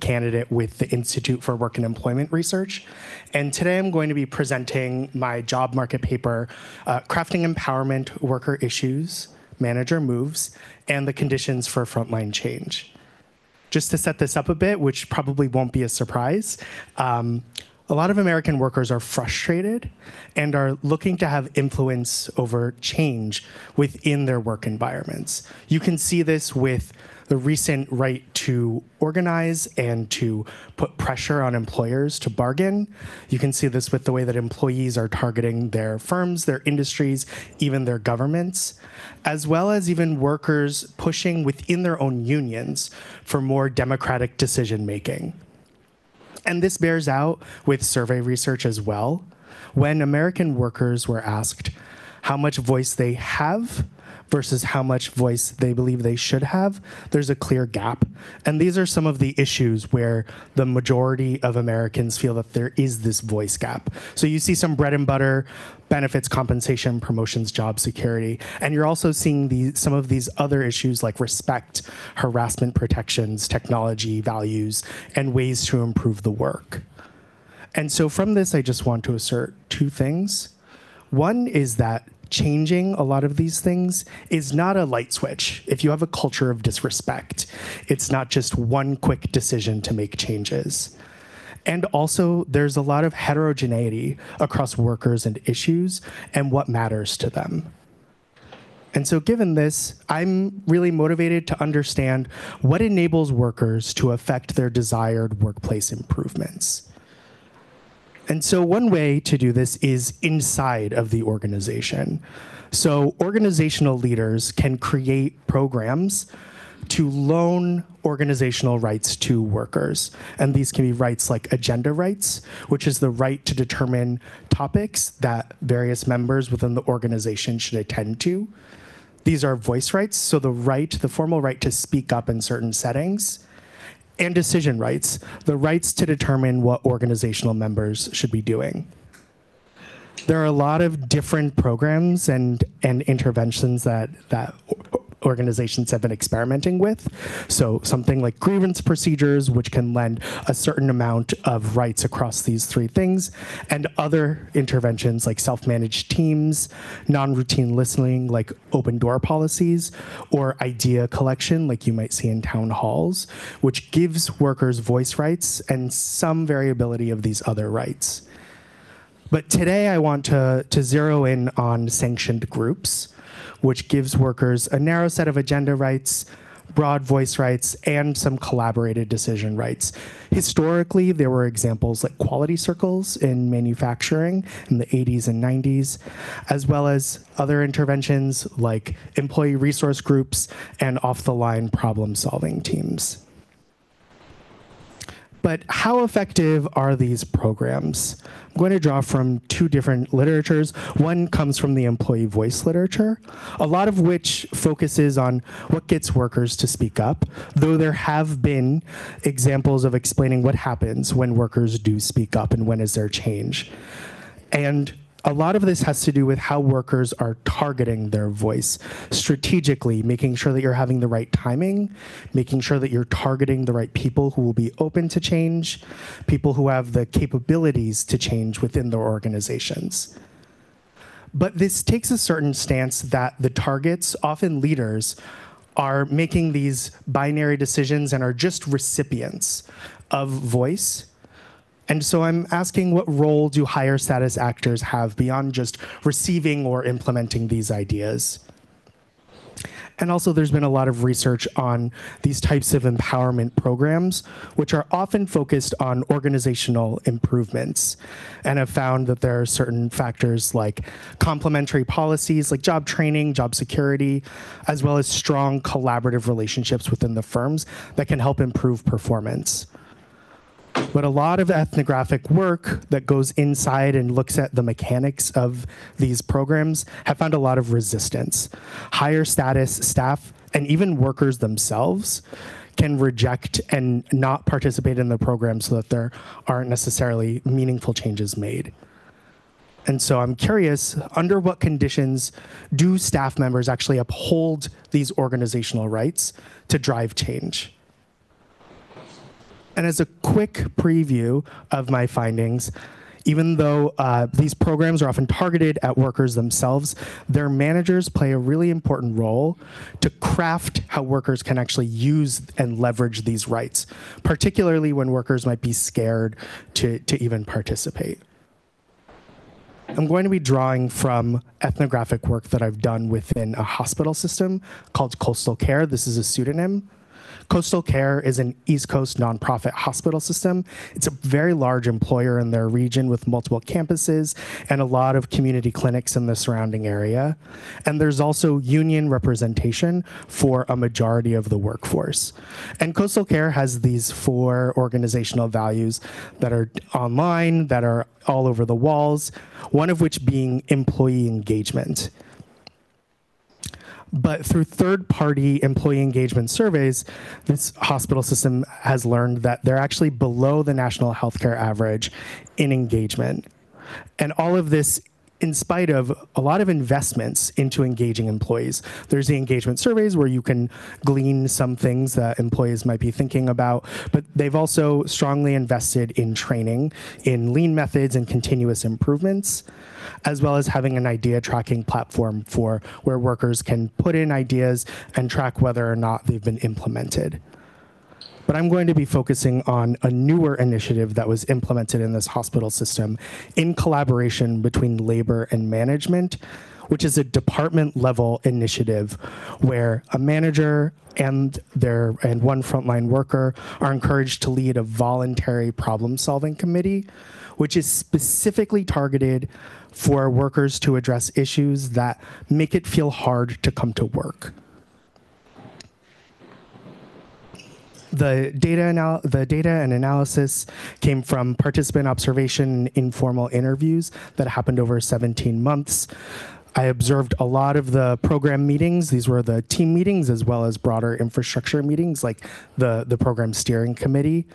Candidate with the Institute for Work and Employment Research. And today I'm going to be presenting my job market paper, Crafting Empowerment, Worker Issues, Manager Moves, and the Conditions for Frontline Change. Just to set this up a bit, which probably won't be a surprise, a lot of American workers are frustrated and are looking to have influence over change within their work environments. You can see this with the recent right to organize and to put pressure on employers to bargain. You can see this with the way that employees are targeting their firms, their industries, even their governments, as well as even workers pushing within their own unions for more democratic decision-making. And this bears out with survey research as well. When American workers were asked how much voice they have versus how much voice they believe they should have, there's a clear gap. And these are some of the issues where the majority of Americans feel that there is this voice gap. So you see some bread and butter, benefits, compensation, promotions, job security. And you're also seeing some of these other issues like respect, harassment protections, technology, values, and ways to improve the work. And so from this, I just want to assert two things. One is that changing a lot of these things is not a light switch. If you have a culture of disrespect, it's not just one quick decision to make changes. And also, there's a lot of heterogeneity across workers and issues and what matters to them. And so given this, I'm really motivated to understand what enables workers to affect their desired workplace improvements. And so one way to do this is inside of the organization. So organizational leaders can create programs to loan organizational rights to workers. And these can be rights like agenda rights, which is the right to determine topics that various members within the organization should attend to. These are voice rights, so the formal right to speak up in certain settings. And decision rights, the rights to determine what organizational members should be doing. There are a lot of different programs and interventions that organizations have been experimenting with. So something like grievance procedures, which can lend a certain amount of rights across these three things, and other interventions like self-managed teams, non-routine listening like open door policies, or idea collection like you might see in town halls, which gives workers voice rights and some variability of these other rights. But today I want to zero in on sanctioned groups, which gives workers a narrow set of agenda rights, broad voice rights, and some collaborated decision rights. Historically, there were examples like quality circles in manufacturing in the 80s and 90s, as well as other interventions like employee resource groups and off-the-line problem-solving teams. But how effective are these programs? I'm going to draw from two different literatures. One comes from the employee voice literature, a lot of which focuses on what gets workers to speak up, though there have been examples of explaining what happens when workers do speak up and when is there change. And a lot of this has to do with how workers are targeting their voice strategically, making sure that you're having the right timing, making sure that you're targeting the right people who will be open to change, people who have the capabilities to change within their organizations. But this takes a certain stance that the targets, often leaders, are making these binary decisions and are just recipients of voice. And so I'm asking, what role do higher status actors have beyond just receiving or implementing these ideas? And also, there's been a lot of research on these types of empowerment programs, which are often focused on organizational improvements, and have found that there are certain factors like complementary policies, like job training, job security, as well as strong collaborative relationships within the firms that can help improve performance. But a lot of ethnographic work that goes inside and looks at the mechanics of these programs have found a lot of resistance. Higher status staff and even workers themselves can reject and not participate in the program so that there aren't necessarily meaningful changes made. And so I'm curious, under what conditions do staff members actually uphold these organizational rights to drive change? And as a quick preview of my findings, even though these programs are often targeted at workers themselves, their managers play a really important role to craft how workers can actually use and leverage these rights, particularly when workers might be scared to even participate. I'm going to be drawing from ethnographic work that I've done within a hospital system called Coastal Care. This is a pseudonym. Coastal Care is an East Coast nonprofit hospital system. It's a very large employer in their region with multiple campuses and a lot of community clinics in the surrounding area. And there's also union representation for a majority of the workforce. And Coastal Care has these 4 organizational values that are online, that are all over the walls, one of which being employee engagement. But through third-party employee engagement surveys, this hospital system has learned that they're actually below the national healthcare average in engagement. And all of this in spite of a lot of investments into engaging employees. There's the engagement surveys where you can glean some things that employees might be thinking about, but they've also strongly invested in training, in lean methods and continuous improvements, as well as having an idea tracking platform for where workers can put in ideas and track whether or not they've been implemented. But I'm going to be focusing on a newer initiative that was implemented in this hospital system in collaboration between labor and management, which is a department-level initiative where a manager and one frontline worker are encouraged to lead a voluntary problem-solving committee, which is specifically targeted for workers to address issues that make it feel hard to come to work. The data and analysis came from participant observation and informal interviews that happened over 17 months. I observed a lot of the program meetings. These were the team meetings as well as broader infrastructure meetings like the program steering committee,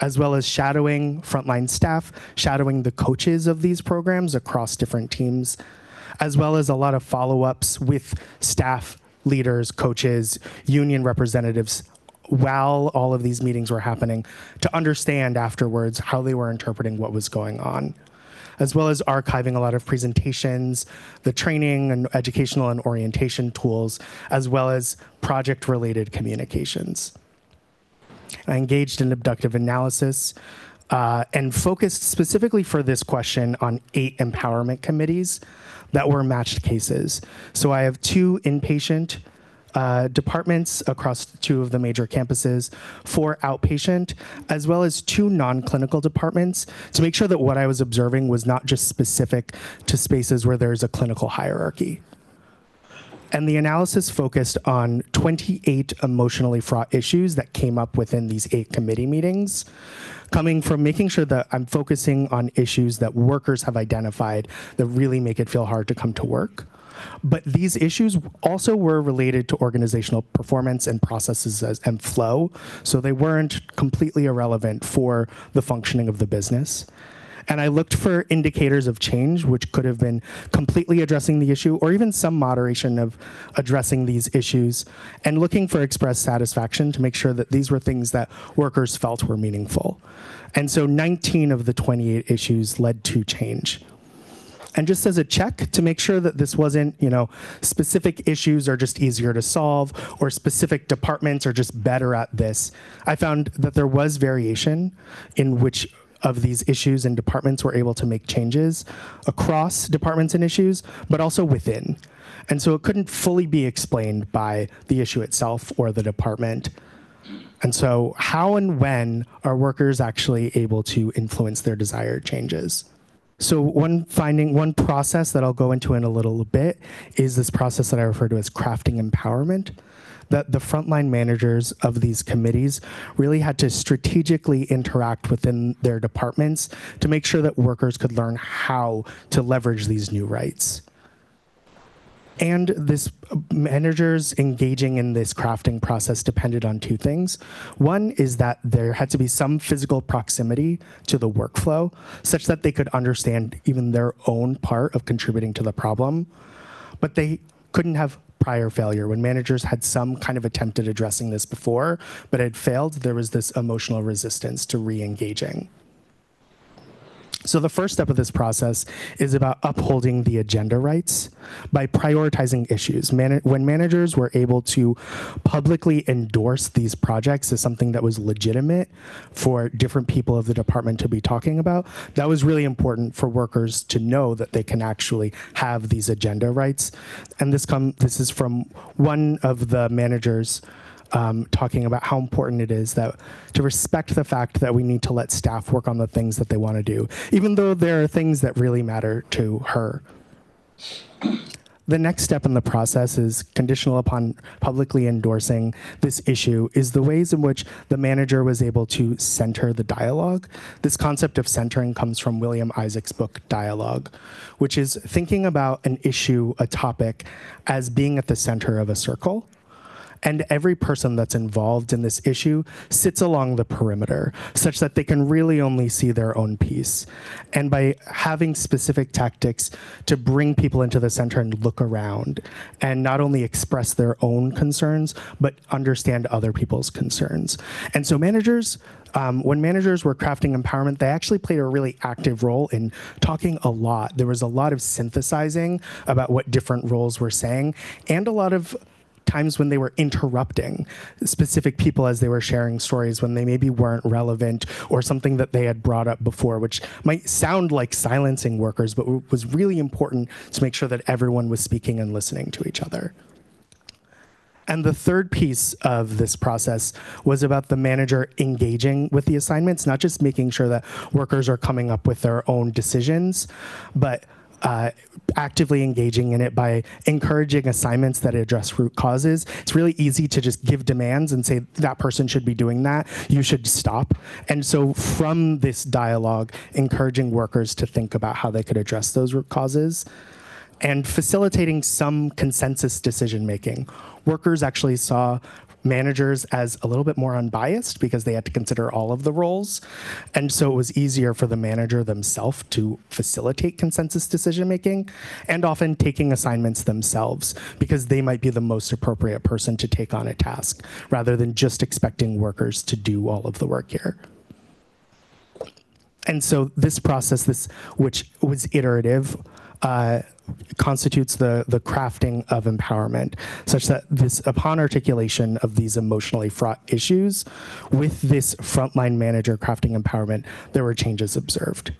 as well as shadowing frontline staff, shadowing the coaches of these programs across different teams, as well as a lot of follow-ups with staff, leaders, coaches, union representatives, while all of these meetings were happening to understand afterwards how they were interpreting what was going on, as well as archiving a lot of presentations, the training and educational and orientation tools, as well as project-related communications. I engaged in abductive analysis and focused specifically for this question on 8 empowerment committees that were matched cases. So I have 2 inpatient departments across 2 of the major campuses, 4 outpatient, as well as 2 non-clinical departments to make sure that what I was observing was not just specific to spaces where there's a clinical hierarchy. And the analysis focused on 28 emotionally fraught issues that came up within these 8 committee meetings, coming from making sure that I'm focusing on issues that workers have identified that really make it feel hard to come to work. But these issues also were related to organizational performance and processes and flow, so they weren't completely irrelevant for the functioning of the business. And I looked for indicators of change, which could have been completely addressing the issue or even some moderation of addressing these issues, and looking for expressed satisfaction to make sure that these were things that workers felt were meaningful. And so 19 of the 28 issues led to change. And just as a check to make sure that this wasn't, you know, specific issues are just easier to solve or specific departments are just better at this, I found that there was variation in which of these issues and departments were able to make changes across departments and issues, but also within. And so it couldn't fully be explained by the issue itself or the department. And so how and when are workers actually able to influence their desired changes? So one process that I'll go into in a little bit is this process that I refer to as crafting empowerment, that the frontline managers of these committees really had to strategically interact within their departments to make sure that workers could learn how to leverage these new rights. And this managers engaging in this crafting process depended on 2 things. One is that there had to be some physical proximity to the workflow such that they could understand even their own part of contributing to the problem, but they couldn't have prior failure. When managers had some kind of attempt at addressing this before, but had failed, there was this emotional resistance to re-engaging. So the first step of this process is about upholding the agenda rights by prioritizing issues. When managers were able to publicly endorse these projects as something that was legitimate for different people of the department to be talking about, that was really important for workers to know that they can actually have these agenda rights. And this is from one of the managers talking about how important it is to respect the fact that we need to let staff work on the things that they want to do, even though there are things that really matter to her. The next step in the process is conditional upon publicly endorsing this issue is the ways in which the manager was able to center the dialogue. This concept of centering comes from William Isaac's book, Dialogue, which is thinking about an issue, a topic, as being at the center of a circle. And every person that's involved in this issue sits along the perimeter such that they can really only see their own piece. And by having specific tactics to bring people into the center and look around and not only express their own concerns, but understand other people's concerns. And so managers, when managers were crafting empowerment, they actually played a really active role in talking a lot. There was a lot of synthesizing about what different roles were saying and a lot of times when they were interrupting specific people as they were sharing stories when they maybe weren't relevant or something that they had brought up before, which might sound like silencing workers, but was really important to make sure that everyone was speaking and listening to each other. And the third piece of this process was about the manager engaging with the assignments, not just making sure that workers are coming up with their own decisions, but actively engaging in it by encouraging assignments that address root causes. It's really easy to just give demands and say, that person should be doing that, you should stop. And so from this dialogue, encouraging workers to think about how they could address those root causes and facilitating some consensus decision-making. Workers actually saw managers as a little bit more unbiased because they had to consider all of the roles. And so it was easier for the manager themselves to facilitate consensus decision-making and often taking assignments themselves because they might be the most appropriate person to take on a task rather than just expecting workers to do all of the work here. And so this process, which was iterative, constitutes the crafting of empowerment, such that upon articulation of these emotionally fraught issues, with this frontline manager crafting empowerment, there were changes observed.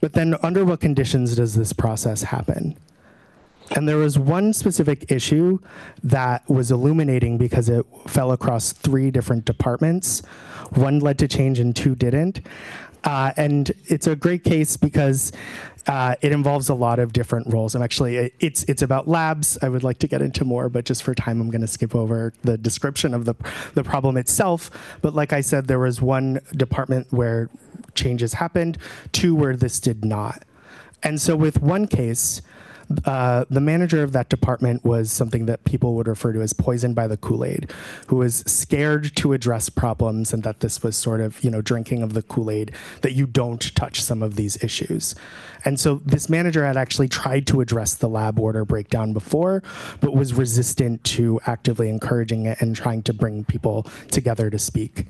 But then under what conditions does this process happen? And there was one specific issue that was illuminating because it fell across three different departments. One led to change and two didn't. And it's a great case because it involves a lot of different roles. It's about labs. I would like to get into more, but just for time, I'm going to skip over the description of the problem itself. But like I said, there was one department where changes happened, two where this did not. And so with one case, the manager of that department was something that people would refer to as poisoned by the Kool-Aid, who was scared to address problems and that this was sort of, drinking of the Kool-Aid, that you don't touch some of these issues. And so this manager had actually tried to address the lab order breakdown before, but was resistant to actively encouraging it and trying to bring people together to speak.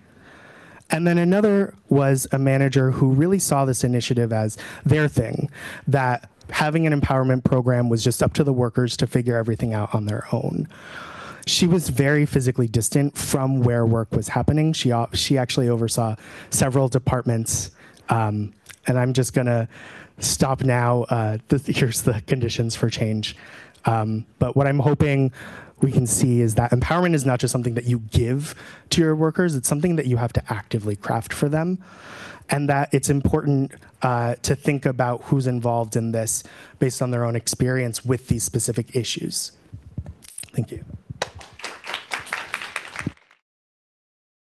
And then another was a manager who really saw this initiative as their thing, that having an empowerment program was just up to the workers to figure everything out on their own. She was very physically distant from where work was happening. She actually oversaw several departments, and I'm just gonna stop now. Here's the conditions for change. But what I'm hoping we can see is that empowerment is not just something that you give to your workers, it's something that you have to actively craft for them. And that it's important to think about who's involved in this based on their own experience with these specific issues. Thank you.